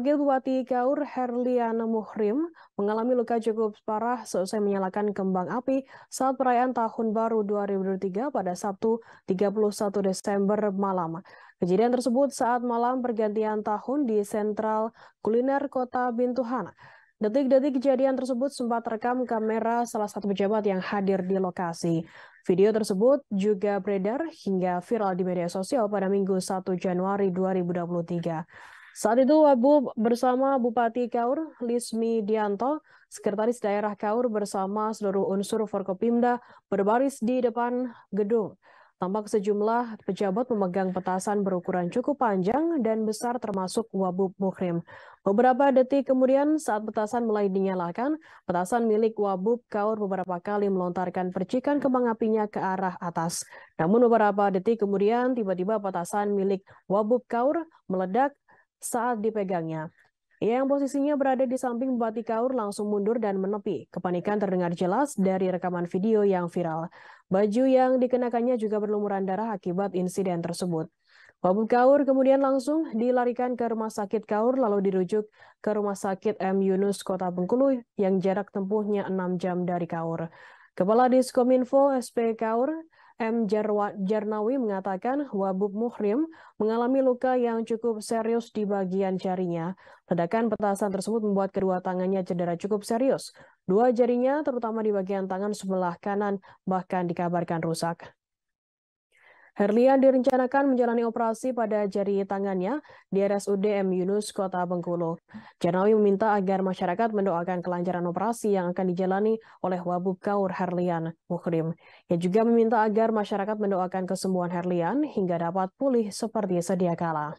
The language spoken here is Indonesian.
Wakil Bupati Kaur Herlian Mukhrim mengalami luka cukup parah seusai menyalakan kembang api saat perayaan Tahun Baru 2023 pada Sabtu 31 Desember malam. Kejadian tersebut saat malam pergantian tahun di Sentral Kuliner Kota Bintuhan. Detik-detik kejadian tersebut sempat rekam kamera salah satu pejabat yang hadir di lokasi. Video tersebut juga beredar hingga viral di media sosial pada Minggu 1 Januari 2023. Saat itu Wagub bersama Bupati Kaur Lismi Dianto, Sekretaris Daerah Kaur bersama seluruh unsur Forkopimda berbaris di depan gedung. Tampak sejumlah pejabat memegang petasan berukuran cukup panjang dan besar termasuk Wagub Mukhrim. Beberapa detik kemudian saat petasan mulai dinyalakan, petasan milik Wagub Kaur beberapa kali melontarkan percikan kembang apinya ke arah atas. Namun beberapa detik kemudian tiba-tiba petasan milik Wagub Kaur meledak saat dipegangnya. Ia yang posisinya berada di samping Bupati Kaur langsung mundur dan menepi. Kepanikan terdengar jelas dari rekaman video yang viral. Baju yang dikenakannya juga berlumuran darah akibat insiden tersebut. Wagub Kaur kemudian langsung dilarikan ke Rumah Sakit Kaur lalu dirujuk ke Rumah Sakit M Yunus Kota Bengkulu yang jarak tempuhnya 6 jam dari Kaur. Kepala Diskominfo SP Kaur M. Jarnawi mengatakan Wagub Mukhrim mengalami luka yang cukup serius di bagian jarinya. Ledakan petasan tersebut membuat kedua tangannya cedera cukup serius. Dua jarinya, terutama di bagian tangan sebelah kanan, bahkan dikabarkan rusak. Herlian direncanakan menjalani operasi pada jari tangannya di RSUD M Yunus Kota Bengkulu. Jarnawi meminta agar masyarakat mendoakan kelancaran operasi yang akan dijalani oleh Wagub Kaur Herlian Mukhrim. Ia juga meminta agar masyarakat mendoakan kesembuhan Herlian hingga dapat pulih seperti sedia kala.